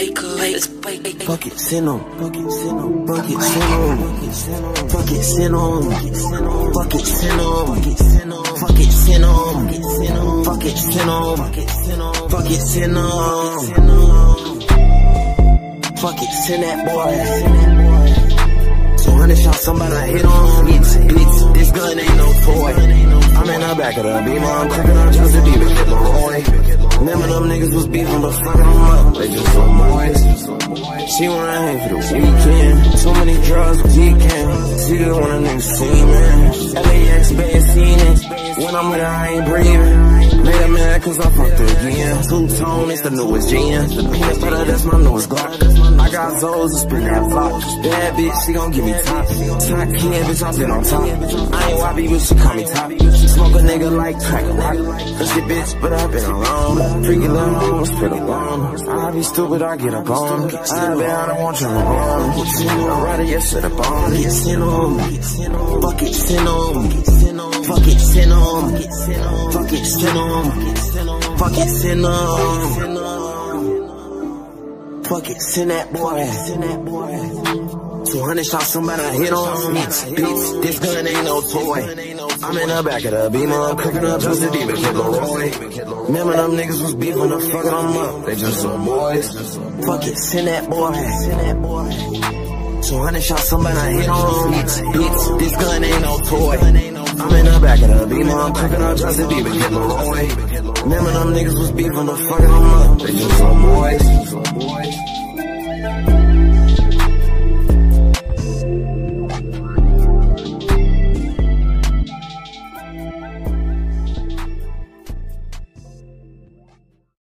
Bucket send on, bucket send on, bucket send on, bucket send on, bucket send on, bucket send on, bucket send on, bucket send on, bucket send that boy. 200 shots, somebody hit on. Bitch, this gun ain't no toy. I'm in the back of the beamer, I'm cracking up just to be with Kid Laroi. Remember them niggas was beefing, but fucking them up, they just so moist. She wanna hang for the weekend, too many drugs, weekend. She just want a new semen, LAX, bad scenic. When I'm with her, I ain't breathing. Made her mad cause I fucked her again. Two-tone, it's the newest jeans. Peanut butter, that's my newest Glock. I got Zoes, it's bring that block. Bad bitch, she gon' give me top. Top kid, bitch, I been on top. I ain't YB, but she call me top. She smoke a nigga like crack a rock. Pussy bitch, but I been alone. Freaky little hoes, fit alone. I be stupid, I get up on. I bet I don't want you alone. I'm riding your shit up on. Bucket send on, bucket send on, bucket send on, bucket send on, bucket send on, bucket send that boy. 200 shots, somebody hit on. Bitch, this gun ain't no toy. I'm in the back of the beamer, I'm cracking up just to be with Kid Laroi. Remember them niggas was beefing, the fuck them up, they just so moist. Fuck it, send that boy. 200 shots, somebody hit on. Bitch, this gun ain't no toy. I'm in the back of the beamer, I'm cracking up just to be with Kid Laroi. Remember them niggas was beefing, the fuck them up, they just so moist.